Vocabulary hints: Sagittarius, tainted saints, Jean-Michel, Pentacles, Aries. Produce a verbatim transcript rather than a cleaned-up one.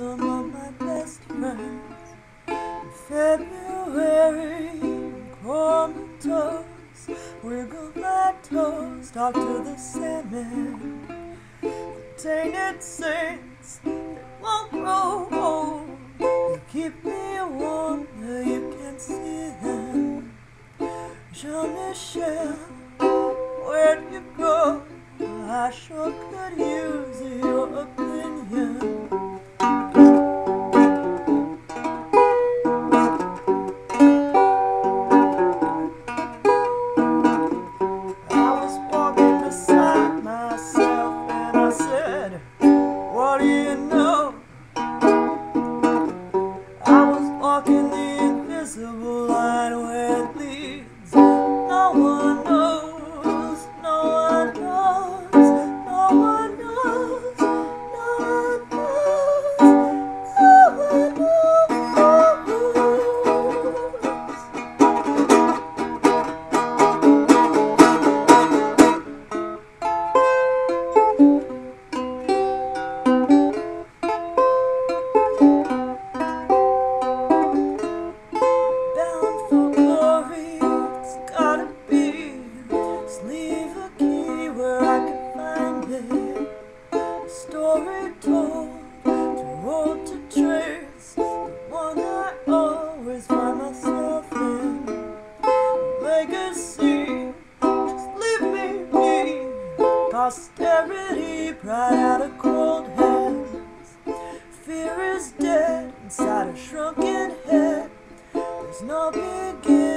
some of my best friends. In February, comatose, wiggle my toes, talk to the salmon. The tainted saints, they won't grow old. They keep me warm, though you can't see them. Jean-Michel, where'd you go? I sure could use your opinion. I was walking beside myself and I said, what do you know? I was walking the invisible line where it leads. No one knows, no one knows. Story told, too old to trace, the one I always find myself in. Legacy, just leave me be. Posterity, pride out of cold hands. Fear is dead inside a shrunken head. There's no beginning.